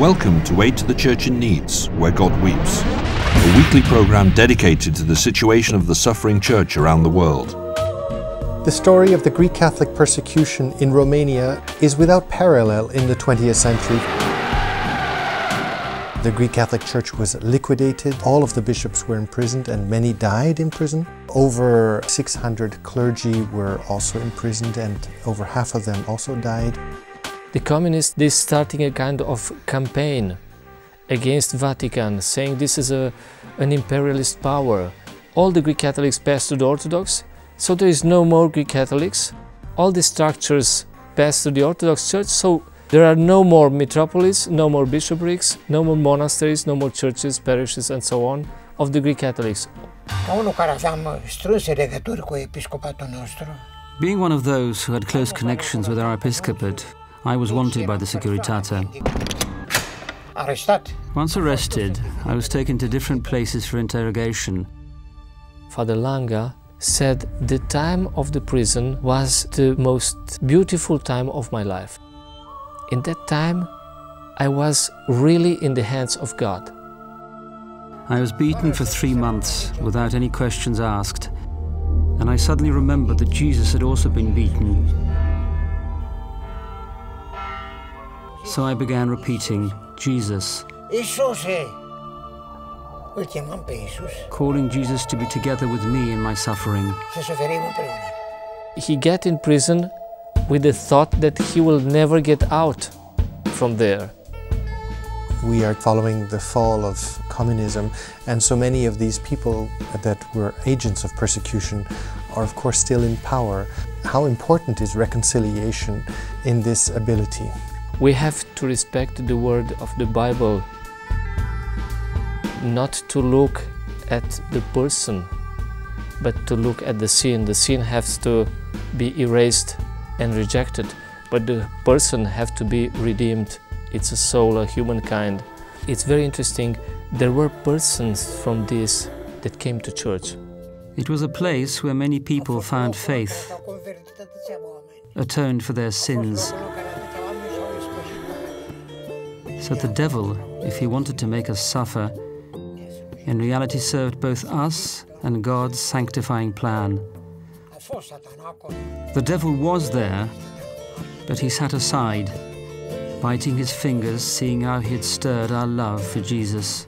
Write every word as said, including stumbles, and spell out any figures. Welcome to Aid to the Church in Needs, Where God Weeps, a weekly program dedicated to the situation of the suffering church around the world. The story of the Greek Catholic persecution in Romania is without parallel in the twentieth century. The Greek Catholic Church was liquidated, all of the bishops were imprisoned and many died in prison. Over six hundred clergy were also imprisoned and over half of them also died. The communists, they starting a kind of campaign against Vatican, saying this is a, an imperialist power. All the Greek Catholics passed to the Orthodox, so there is no more Greek Catholics. All the structures passed to the Orthodox Church, so there are no more metropolis, no more bishoprics, no more monasteries, no more churches, parishes and so on of the Greek Catholics. Being one of those who had close connections with our episcopate, I was wanted by the Securitate. Once arrested, I was taken to different places for interrogation. Father Langa said the time of the prison was the most beautiful time of my life. In that time, I was really in the hands of God. I was beaten for three months without any questions asked, and I suddenly remembered that Jesus had also been beaten. So I began repeating, Jesus, calling Jesus to be together with me in my suffering. He got in prison with the thought that he will never get out from there. We are following the fall of communism, and so many of these people that were agents of persecution are of course still in power. How important is reconciliation in this ability? We have to respect the word of the Bible, not to look at the person, but to look at the sin. The sin has to be erased and rejected, but the person has to be redeemed. It's a soul, a humankind. It's very interesting, there were persons from this that came to church. It was a place where many people found faith, atoned for their sins. So the devil, if he wanted to make us suffer, in reality served both us and God's sanctifying plan. The devil was there, but he sat aside, biting his fingers, seeing how he had stirred our love for Jesus.